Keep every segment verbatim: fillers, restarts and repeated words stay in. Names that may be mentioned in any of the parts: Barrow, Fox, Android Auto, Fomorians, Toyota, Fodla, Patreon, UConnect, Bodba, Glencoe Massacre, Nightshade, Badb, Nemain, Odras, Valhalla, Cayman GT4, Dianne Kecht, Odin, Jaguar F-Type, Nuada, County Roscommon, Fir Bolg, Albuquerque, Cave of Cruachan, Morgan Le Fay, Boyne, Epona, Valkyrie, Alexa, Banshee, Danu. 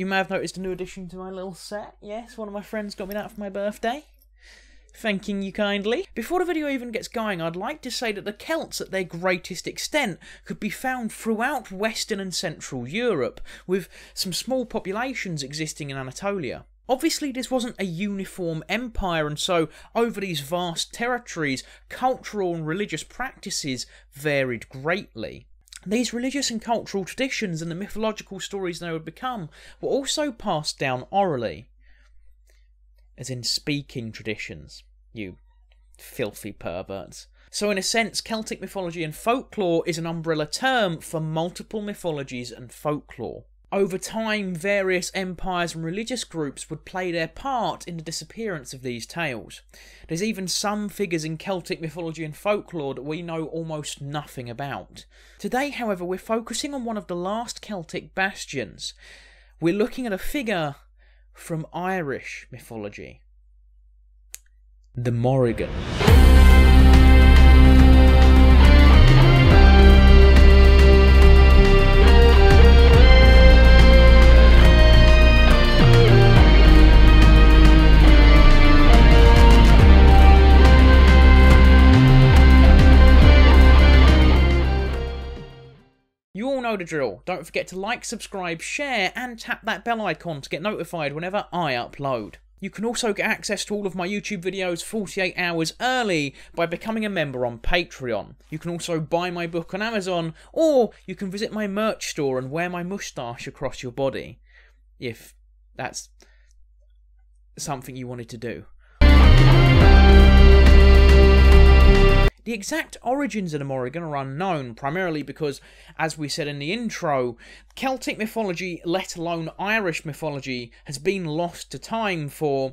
You may have noticed a new addition to my little set. Yes, one of my friends got me that for my birthday. Thanking you kindly. Before the video even gets going, I'd like to say that the Celts, at their greatest extent, could be found throughout Western and Central Europe, with some small populations existing in Anatolia. Obviously, this wasn't a uniform empire, and so, over these vast territories, cultural and religious practices varied greatly. These religious and cultural traditions and the mythological stories they would become were also passed down orally. As in speaking traditions, you filthy perverts. So in a sense, Celtic mythology and folklore is an umbrella term for multiple mythologies and folklore. Over time, various empires and religious groups would play their part in the disappearance of these tales. There's even some figures in Celtic mythology and folklore that we know almost nothing about. Today, however, we're focusing on one of the last Celtic bastions. We're looking at a figure from Irish mythology. The Morrigan. You all know the drill. Don't forget to like, subscribe, share, and tap that bell icon to get notified whenever I upload. You can also get access to all of my YouTube videos forty-eight hours early by becoming a member on Patreon. You can also buy my book on Amazon, or you can visit my merch store and wear my moustache across your body, if that's something you wanted to do. The exact origins of the Morrigan are unknown, primarily because, as we said in the intro, Celtic mythology, let alone Irish mythology, has been lost to time for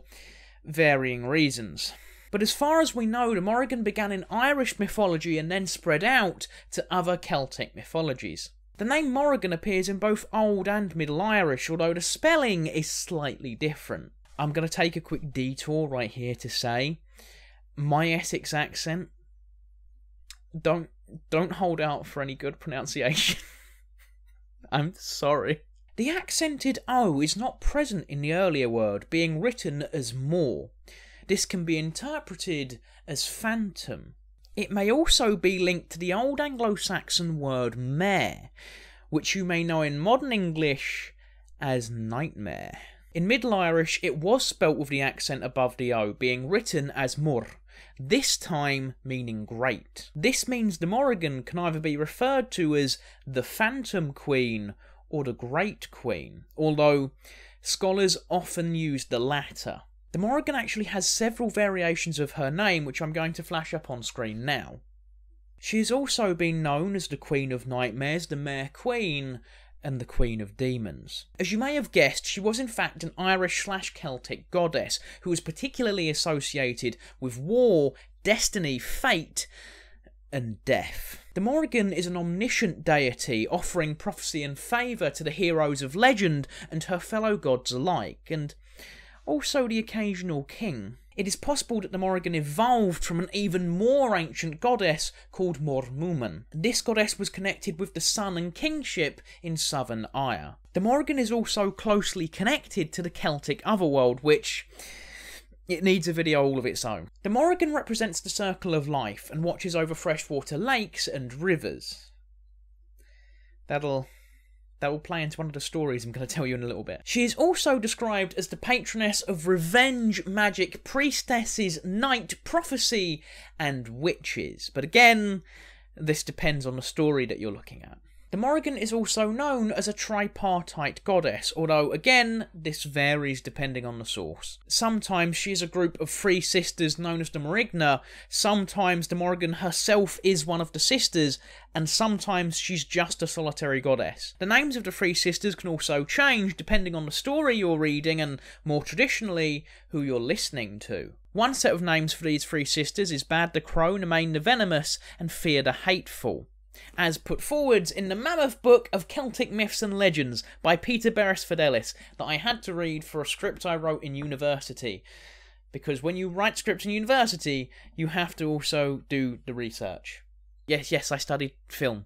varying reasons. But as far as we know, the Morrigan began in Irish mythology and then spread out to other Celtic mythologies. The name Morrigan appears in both Old and Middle Irish, although the spelling is slightly different. I'm going to take a quick detour right here to say, my Essex accent, Don't don't hold out for any good pronunciation. I'm sorry. The accented O is not present in the earlier word, being written as more. This can be interpreted as phantom. It may also be linked to the old Anglo-Saxon word mare, which you may know in modern English as nightmare. In Middle Irish, it was spelt with the accent above the O, being written as mur, this time meaning great. This means the Morrigan can either be referred to as the Phantom Queen or the Great Queen, although scholars often use the latter. The Morrigan actually has several variations of her name, which I'm going to flash up on screen now. She has also been known as the Queen of Nightmares, the Mare Queen, and the Queen of Demons. As you may have guessed, she was in fact an Irish-slash-Celtic goddess who was particularly associated with war, destiny, fate, and death. The Morrigan is an omniscient deity, offering prophecy and favour to the heroes of legend and her fellow gods alike, and also the occasional king. It is possible that the Morrigan evolved from an even more ancient goddess called Mormuman. This goddess was connected with the sun and kingship in southern Aya. The Morrigan is also closely connected to the Celtic otherworld, which it needs a video all of its own. The Morrigan represents the circle of life and watches over freshwater lakes and rivers. That'll... That will play into one of the stories I'm going to tell you in a little bit. She is also described as the patroness of revenge, magic, priestesses, night, prophecy, and witches. But again, this depends on the story that you're looking at. The Morrigan is also known as a tripartite goddess, although again, this varies depending on the source. Sometimes she is a group of three sisters known as the Morrigna, sometimes the Morrigan herself is one of the sisters, and sometimes she's just a solitary goddess. The names of the three sisters can also change depending on the story you're reading and, more traditionally, who you're listening to. One set of names for these three sisters is Badb the Crow, Nemain the Venomous, and Fir the Hateful, as put forwards in the Mammoth Book of Celtic Myths and Legends by Peter Beresford Ellis, that I had to read for a script I wrote in university. Because when you write scripts in university, you have to also do the research. Yes, yes, I studied film.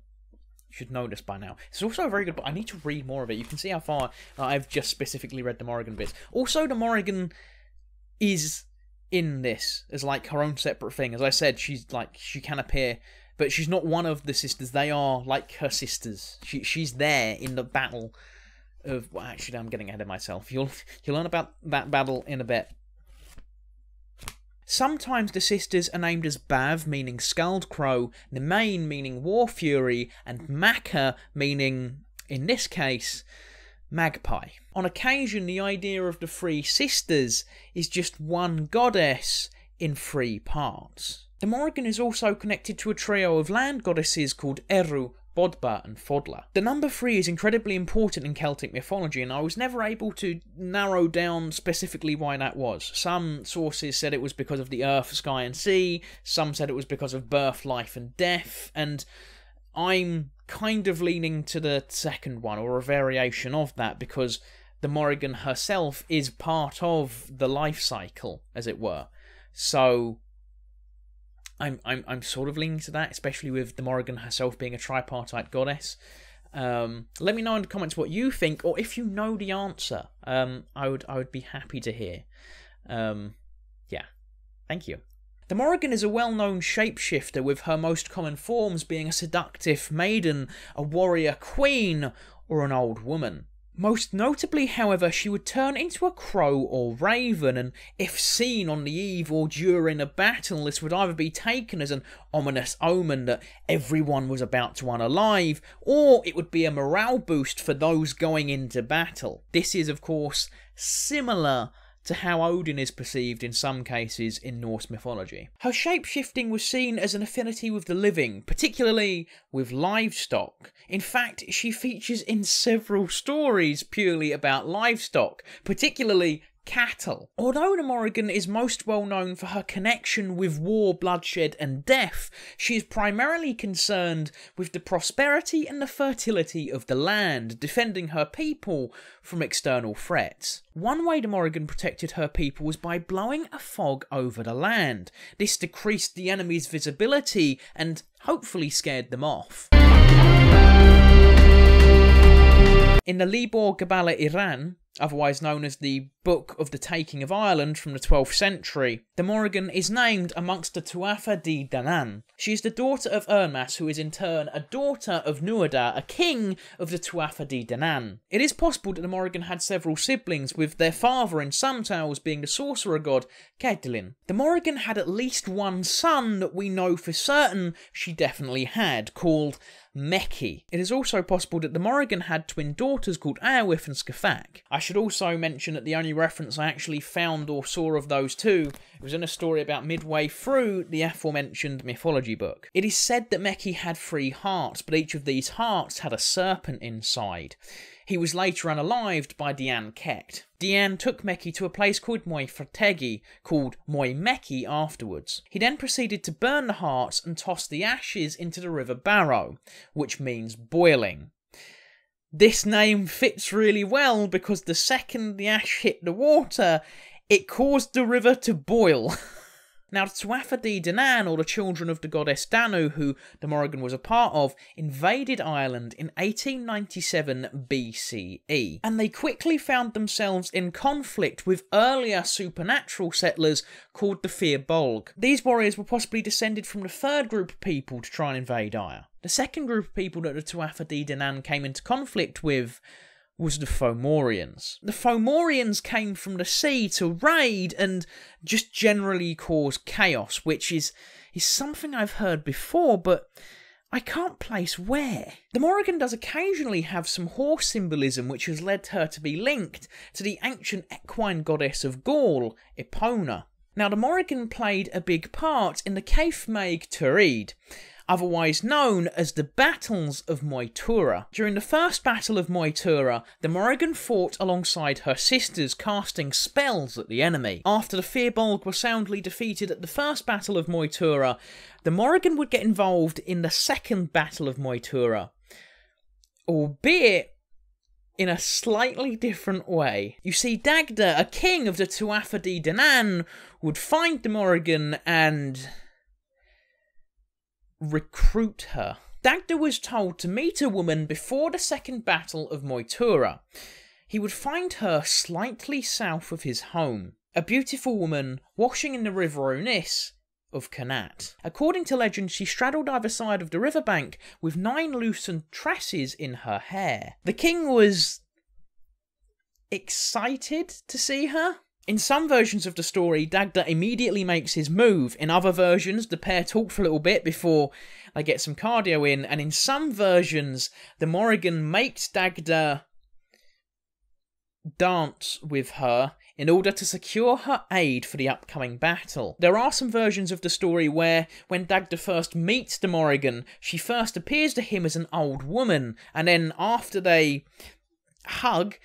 You should know this by now. It's also a very good book. I need to read more of it. You can see how far uh, I've just specifically read the Morrigan bits. Also, the Morrigan is in this as like her own separate thing. As I said, she's like, she can appear, but she's not one of the sisters. They are like her sisters. She she's there in the battle of. Well, actually, I'm getting ahead of myself. You'll you'll learn about that battle in a bit. Sometimes the sisters are named as Bav, meaning Scald Crow, Nemain, meaning War Fury, and Macha, meaning, in this case, Magpie. On occasion, the idea of the three sisters is just one goddess in three parts. The Morrigan is also connected to a trio of land goddesses called Eriu, Bodba and Fodla. The number three is incredibly important in Celtic mythology, and I was never able to narrow down specifically why that was. Some sources said it was because of the earth, sky and sea, some said it was because of birth, life and death, and I'm kind of leaning to the second one, or a variation of that, because the Morrigan herself is part of the life cycle, as it were. So I'm, I'm, I'm sort of leaning to that, especially with the Morrigan herself being a tripartite goddess. Um, let me know in the comments what you think, or if you know the answer. Um, I would, I would be happy to hear. Um, yeah, thank you. The Morrigan is a well-known shapeshifter, with her most common forms being a seductive maiden, a warrior queen, or an old woman. Most notably, however, she would turn into a crow or raven, and if seen on the eve or during a battle, this would either be taken as an ominous omen that everyone was about to unalive, or it would be a morale boost for those going into battle. This is, of course, similar to how Odin is perceived in some cases in Norse mythology. Her shape-shifting was seen as an affinity with the living, particularly with livestock. In fact, she features in several stories purely about livestock, particularly cattle. Although the Morrigan is most well known for her connection with war, bloodshed and death, she is primarily concerned with the prosperity and the fertility of the land, defending her people from external threats. One way the Morrigan protected her people was by blowing a fog over the land. This decreased the enemy's visibility and hopefully scared them off. In the Libor Gabala Iran, otherwise known as the Book of the Taking of Ireland from the twelfth century, the Morrigan is named amongst the Tuatha Dé Danann. She is the daughter of Urmas, who is in turn a daughter of Nuada, a king of the Tuatha Dé Danann. It is possible that the Morrigan had several siblings, with their father in some tales being the sorcerer god Cú. The Morrigan had at least one son that we know for certain she definitely had, called Meki. It is also possible that the Morrigan had twin daughters called Awith and Skafak. I should also mention that the only reference I actually found or saw of those two was in a story about midway through the aforementioned mythology book. It is said that Meki had three hearts, but each of these hearts had a serpent inside. He was later unalived by Dianne Kecht. Dianne took Meki to a place called Moy Fertegi, called Moy Meki afterwards. He then proceeded to burn the hearts and toss the ashes into the river Barrow, which means boiling. This name fits really well because the second the ash hit the water, it caused the river to boil. Now, the Tuatha Dé Danann, or the children of the goddess Danu, who the Morrigan was a part of, invaded Ireland in eighteen ninety-seven B C E, and they quickly found themselves in conflict with earlier supernatural settlers called the Fir Bolg. These warriors were possibly descended from the third group of people to try and invade Aya. The second group of people that the Tuatha Dé Danann came into conflict with was the Fomorians. The Fomorians came from the sea to raid and just generally cause chaos, which is, is something I've heard before, but I can't place where. The Morrigan does occasionally have some horse symbolism, which has led her to be linked to the ancient equine goddess of Gaul, Epona. Now, the Morrigan played a big part in the Cave of Mag Tuired, otherwise known as the Battles of Mag Tuired. During the first Battle of Mag Tuired, the Morrigan fought alongside her sisters, casting spells at the enemy. After the Fir Bolg were soundly defeated at the first Battle of Mag Tuired, the Morrigan would get involved in the second Battle of Mag Tuired, albeit in a slightly different way. You see, Dagda, a king of the Tuatha Dé Danann, would find the Morrigan and recruit her. Dagda was told to meet a woman before the Second Battle of Moytura. He would find her slightly south of his home, a beautiful woman washing in the River Onis of Connacht. According to legend, she straddled either side of the riverbank with nine loosened tresses in her hair. The king was excited to see her. In some versions of the story, Dagda immediately makes his move. In other versions, the pair talk for a little bit before they get some cardio in. And in some versions, the Morrigan makes Dagda dance with her in order to secure her aid for the upcoming battle. There are some versions of the story where, when Dagda first meets the Morrigan, she first appears to him as an old woman, and then after they hug,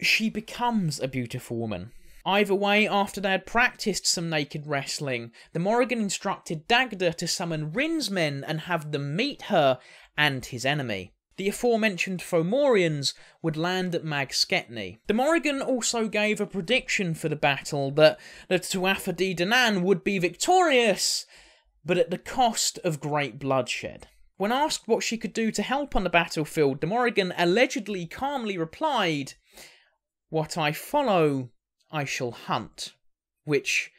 she becomes a beautiful woman. Either way, after they had practiced some naked wrestling, the Morrigan instructed Dagda to summon Rin's men and have them meet her and his enemy. The aforementioned Fomorians would land at Mag Sketney. The Morrigan also gave a prediction for the battle that the Tuatha Dé Danann would be victorious, but at the cost of great bloodshed. When asked what she could do to help on the battlefield, the Morrigan allegedly calmly replied, "What I follow, I shall hunt," which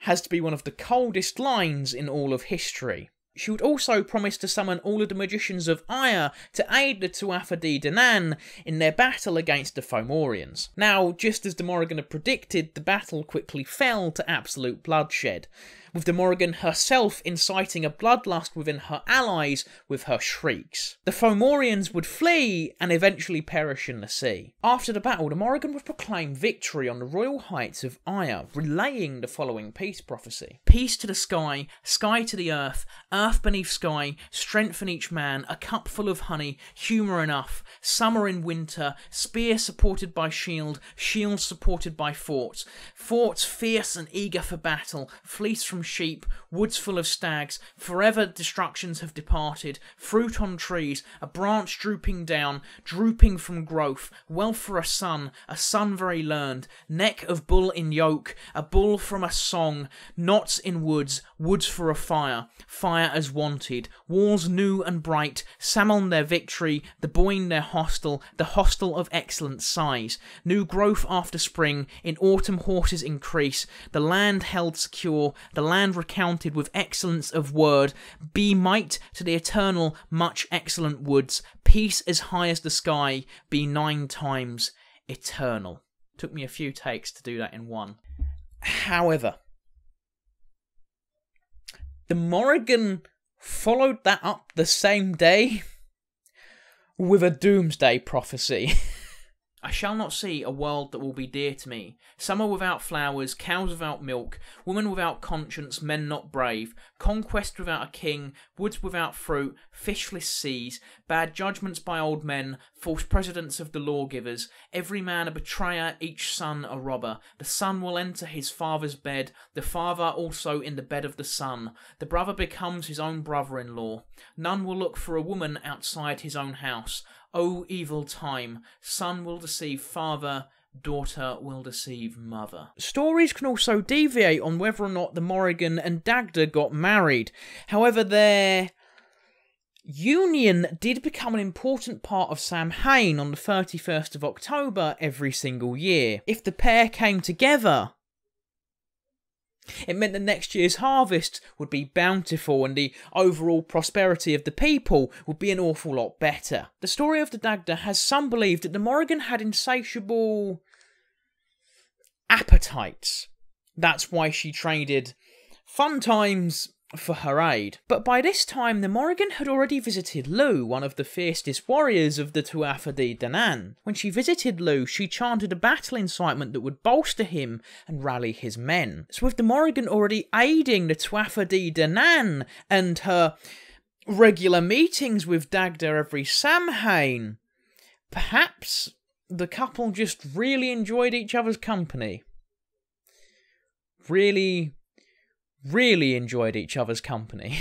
has to be one of the coldest lines in all of history. She would also promise to summon all of the magicians of Aya to aid the Tuatha Dé Danann in their battle against the Fomorians. Now, just as the Morrigan had predicted, the battle quickly fell to absolute bloodshed, with the Morrigan herself inciting a bloodlust within her allies with her shrieks. The Fomorians would flee and eventually perish in the sea. After the battle, the Morrigan would proclaim victory on the royal heights of Aya, relaying the following peace prophecy. "Peace to the sky, sky to the earth, earth Earth beneath sky, strengthen each man, a cup full of honey, humour enough, summer in winter, spear supported by shield, shield supported by fort, forts fierce and eager for battle, fleece from sheep, woods full of stags, forever destructions have departed, fruit on trees, a branch drooping down, drooping from growth, wealth for a son, a son very learned, neck of bull in yoke, a bull from a song, knots in woods, woods for a fire, fire as wanted, walls new and bright, Samhain their victory, the Boyne their hostel, the hostel of excellent size, new growth after spring, in autumn horses increase, the land held secure, the land recounted with excellence of word, be might to the eternal, much excellent woods, peace as high as the sky, be nine times eternal." Took me a few takes to do that in one. However, the Morrigan followed that up the same day with a doomsday prophecy. "I shall not see a world that will be dear to me. Summer without flowers, cows without milk, women without conscience, men not brave, conquest without a king, woods without fruit, fishless seas, bad judgments by old men, false presidents of the lawgivers, every man a betrayer, each son a robber. The son will enter his father's bed, the father also in the bed of the son. The brother becomes his own brother-in-law. None will look for a woman outside his own house. O evil time, son will deceive father, daughter will deceive mother." Stories can also deviate on whether or not the Morrigan and Dagda got married. However, their union did become an important part of Samhain on the thirty-first of October every single year. If the pair came together, it meant that next year's harvest would be bountiful and the overall prosperity of the people would be an awful lot better. The story of the Dagda has some believed that the Morrigan had insatiable appetites. That's why she traded fun times for her aid. But by this time, the Morrigan had already visited Lugh, one of the fiercest warriors of the Tuatha Dé Danann. When she visited Lugh, she chanted a battle incitement that would bolster him and rally his men. So with the Morrigan already aiding the Tuatha Dé Danann and her regular meetings with Dagda every Samhain, perhaps the couple just really enjoyed each other's company. Really... really enjoyed each other's company.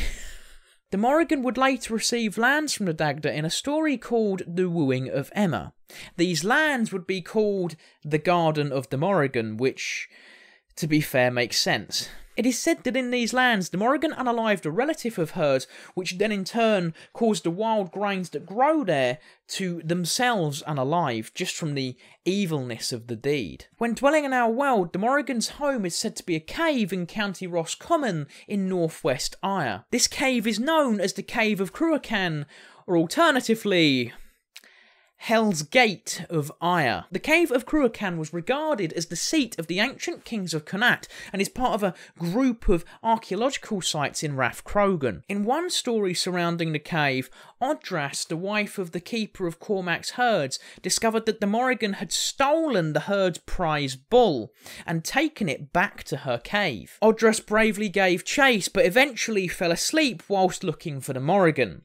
The Morrigan would later receive lands from the Dagda in a story called The Wooing of Emma. These lands would be called the Garden of the Morrigan, which, to be fair, makes sense. It is said that in these lands the Morrigan unalived a relative of hers, which then in turn caused the wild grains that grow there to themselves unalive, just from the evilness of the deed. When dwelling in our world, the Morrigan's home is said to be a cave in County Roscommon in northwest Aya. This cave is known as the Cave of Cruachan, or alternatively, Hell's Gate of Aya. The Cave of Cruachan was regarded as the seat of the ancient kings of Connacht and is part of a group of archaeological sites in Rathcrogan. In one story surrounding the cave, Odras, the wife of the keeper of Cormac's herds, discovered that the Morrigan had stolen the herd's prize bull and taken it back to her cave. Odras bravely gave chase but eventually fell asleep whilst looking for the Morrigan,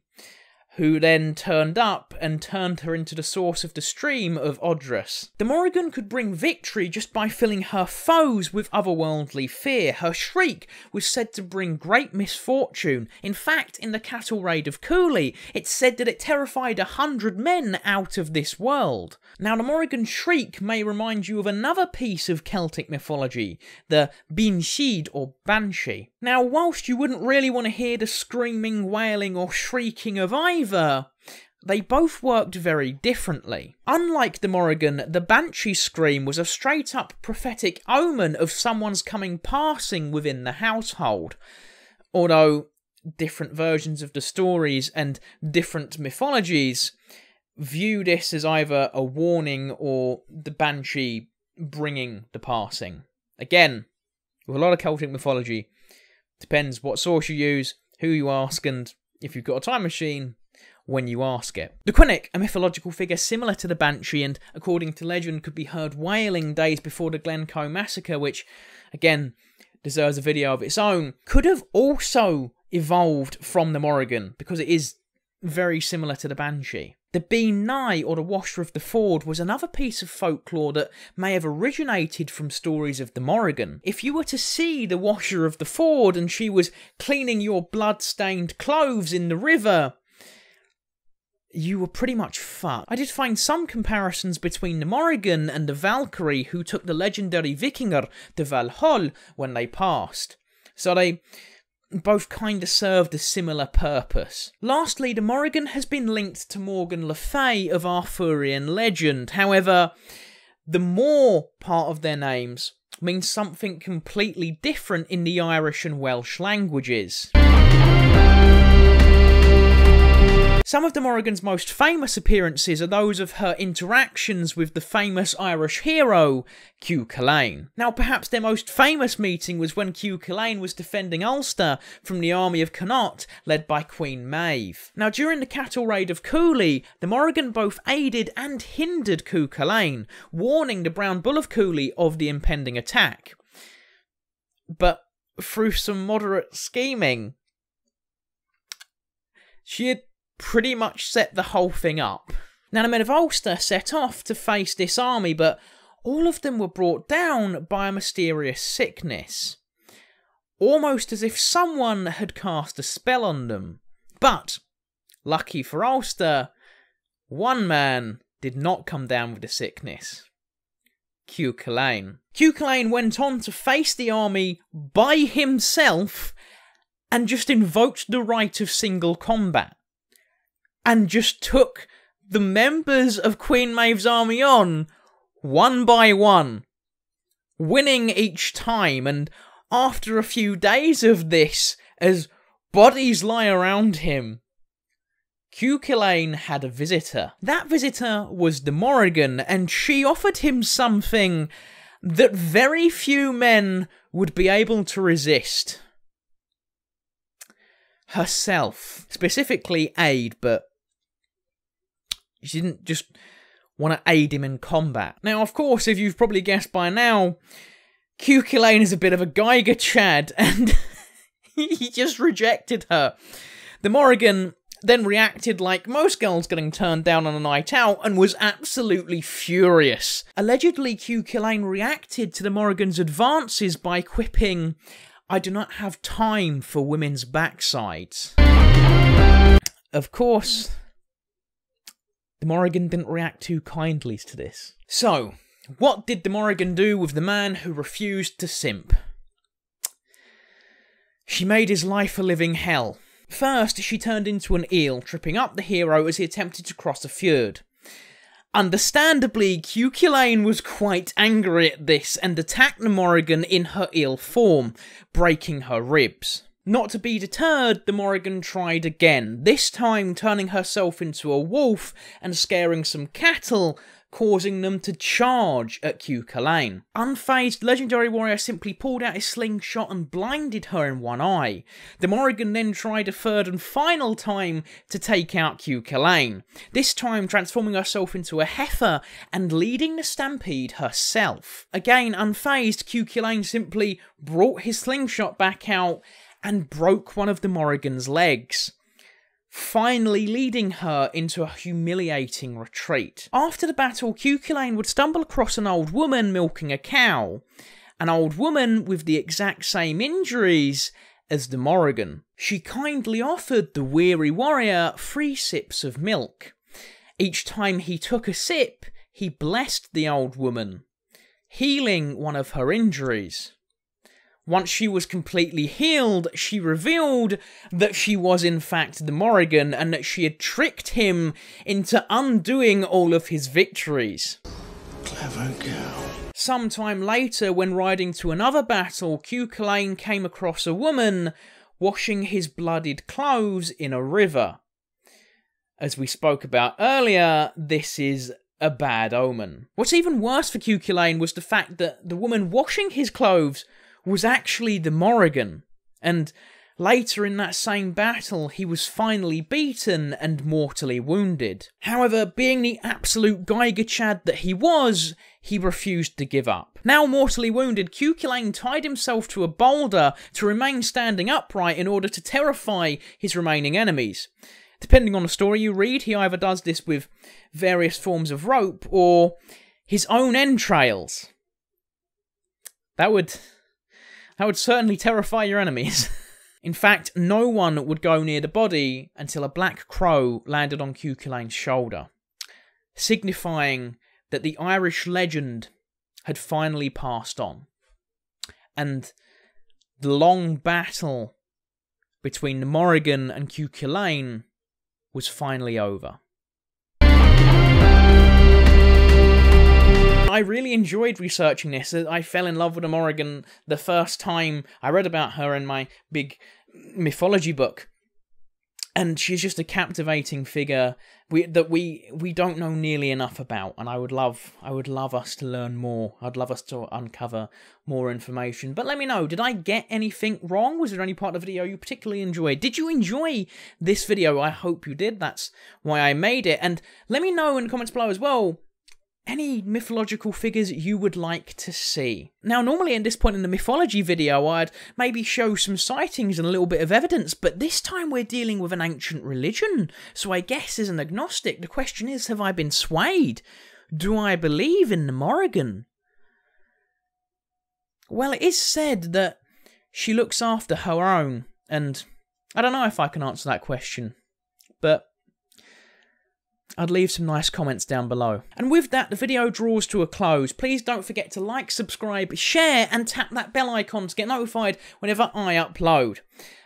who then turned up and turned her into the source of the stream of Odras. The Morrigan could bring victory just by filling her foes with otherworldly fear. Her shriek was said to bring great misfortune. In fact, in the cattle raid of Cooley, it's said that it terrified a hundred men out of this world. Now, the Morrigan shriek may remind you of another piece of Celtic mythology, the Banshee or Banshee. Now, whilst you wouldn't really want to hear the screaming, wailing or shrieking of either, they both worked very differently. Unlike the Morrigan, the Banshee scream was a straight-up prophetic omen of someone's coming passing within the household, although different versions of the stories and different mythologies view this as either a warning or the Banshee bringing the passing. Again, with a lot of Celtic mythology, depends what source you use, who you ask, and if you've got a time machine, when you ask it. The Quinnic, a mythological figure similar to the Banshee and, according to legend, could be heard wailing days before the Glencoe massacre, which, again, deserves a video of its own, could have also evolved from the Morrigan, because it is very similar to the Banshee. The Bee-Nye, or the Washer of the Ford, was another piece of folklore that may have originated from stories of the Morrigan. If you were to see the Washer of the Ford and she was cleaning your blood-stained clothes in the river, you were pretty much fucked. I did find some comparisons between the Morrigan and the Valkyrie, who took the legendary Vikinger to Valhalla when they passed. So they both kind of served a similar purpose. Lastly, the Morrigan has been linked to Morgan Le Fay of Arthurian legend. However, the Moor part of their names means something completely different in the Irish and Welsh languages. Some of the Morrigan's most famous appearances are those of her interactions with the famous Irish hero, Cú Chulainn. Now, perhaps their most famous meeting was when Cú Chulainn was defending Ulster from the army of Connacht, led by Queen Maeve. Now, during the cattle raid of Cooley, the Morrigan both aided and hindered Cú Chulainn, warning the brown bull of Cooley of the impending attack. But through some moderate scheming, she had pretty much set the whole thing up. Now, the men of Ulster set off to face this army, but all of them were brought down by a mysterious sickness, almost as if someone had cast a spell on them. But, lucky for Ulster, one man did not come down with the sickness: Cú Chulainn. Cú Chulainn went on to face the army by himself and just invoked the right of single combat, and just took the members of Queen Maeve's army on, one by one, winning each time. And after a few days of this, as bodies lie around him, Cú Chulainn had a visitor. That visitor was the Morrigan, and she offered him something that very few men would be able to resist: herself. Specifically aid, but she didn't just want to aid him in combat. Now, of course, if you've probably guessed by now, Cú Chulainn is a bit of a Geiger Chad, and he just rejected her. The Morrigan then reacted like most girls getting turned down on a night out, and was absolutely furious. Allegedly, Cú Chulainn reacted to the Morrigan's advances by quipping, "I do not have time for women's backsides." Of course, the Morrigan didn't react too kindly to this. So, what did the Morrigan do with the man who refused to simp? She made his life a living hell. First, she turned into an eel, tripping up the hero as he attempted to cross a fjord. Understandably, Cú Chulainn was quite angry at this and attacked the Morrigan in her eel form, breaking her ribs. Not to be deterred, the Morrigan tried again, this time turning herself into a wolf and scaring some cattle, causing them to charge at Cú Chulainn. Unfazed, legendary warrior simply pulled out his slingshot and blinded her in one eye. The Morrigan then tried a third and final time to take out Cú Chulainn, this time transforming herself into a heifer and leading the stampede herself. Again unfazed, Cú Chulainn simply brought his slingshot back out and broke one of the Morrigan's legs, finally leading her into a humiliating retreat. After the battle, Cú Chulainn would stumble across an old woman milking a cow, an old woman with the exact same injuries as the Morrigan. She kindly offered the weary warrior three sips of milk. Each time he took a sip, he blessed the old woman, healing one of her injuries. Once she was completely healed, she revealed that she was in fact the Morrigan and that she had tricked him into undoing all of his victories. Clever girl. Sometime later, when riding to another battle, Cú Chulainn came across a woman washing his bloodied clothes in a river. As we spoke about earlier, this is a bad omen. What's even worse for Cú Chulainn was the fact that the woman washing his clothes was actually the Morrigan, and later in that same battle he was finally beaten and mortally wounded. However, being the absolute Geiger Chad that he was, he refused to give up. Now mortally wounded, Cú Chulainn tied himself to a boulder to remain standing upright in order to terrify his remaining enemies. Depending on the story you read, he either does this with various forms of rope or his own entrails. That would... That would certainly terrify your enemies. In fact, no one would go near the body until a black crow landed on Cú Chulainn's shoulder, signifying that the Irish legend had finally passed on, and the long battle between the Morrigan and Cú Chulainn was finally over. I really enjoyed researching this. I fell in love with the Morrigan the first time I read about her in my big mythology book. And she's just a captivating figure we, that we we don't know nearly enough about, and I would love I would love us to learn more. I'd love us to uncover more information. But let me know, did I get anything wrong? Was there any part of the video you particularly enjoyed? Did you enjoy this video? I hope you did. That's why I made it. And let me know in the comments below as well any mythological figures you would like to see. Now, normally at this point in the mythology video, I'd maybe show some sightings and a little bit of evidence, but this time we're dealing with an ancient religion, so I guess as an agnostic, the question is, have I been swayed? Do I believe in the Morrigan? Well, it is said that she looks after her own, and I don't know if I can answer that question, but I'd leave some nice comments down below. And with that, the video draws to a close. Please don't forget to like, subscribe, share, and tap that bell icon to get notified whenever I upload.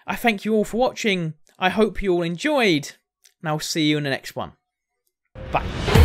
I thank you all for watching. I hope you all enjoyed, and I'll see you in the next one. Bye.